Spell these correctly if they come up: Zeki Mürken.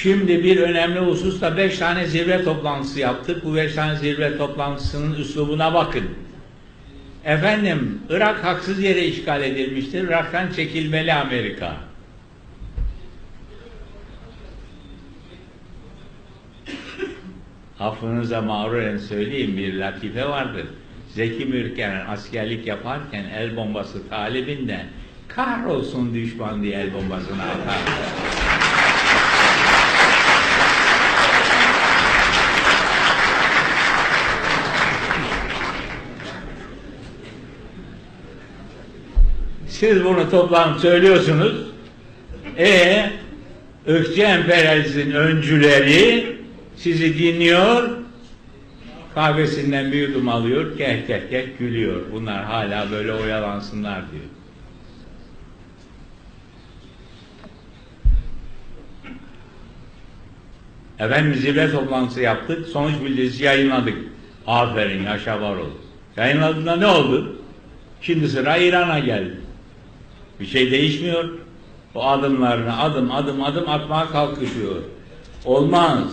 Şimdi bir önemli hususta 5 tane zirve toplantısı yaptık. Bu 5 tane zirve toplantısının üslubuna bakın. Efendim, Irak haksız yere işgal edilmiştir. Irak'tan çekilmeli Amerika. Affınıza mağruren söyleyeyim, bir latife vardır. Zeki Mürken askerlik yaparken el bombası talibinden kahrolsun düşman diye el bombasını atar. Siz bunu toplam söylüyorsunuz. Ökçü emperyalizmin öncüleri sizi dinliyor, kahvesinden bir yudum alıyor, keh keh keh gülüyor. Bunlar hala böyle oyalansınlar diyor. Efendim, zirve toplantısı yaptık, sonuç bildirisi yayınladık. Aferin, yaşa var ol. Yayınladığında ne oldu? Şimdi sıra İran'a geldi. Bir şey değişmiyor. O adımlarını adım adım atmaya kalkışıyor. Olmaz.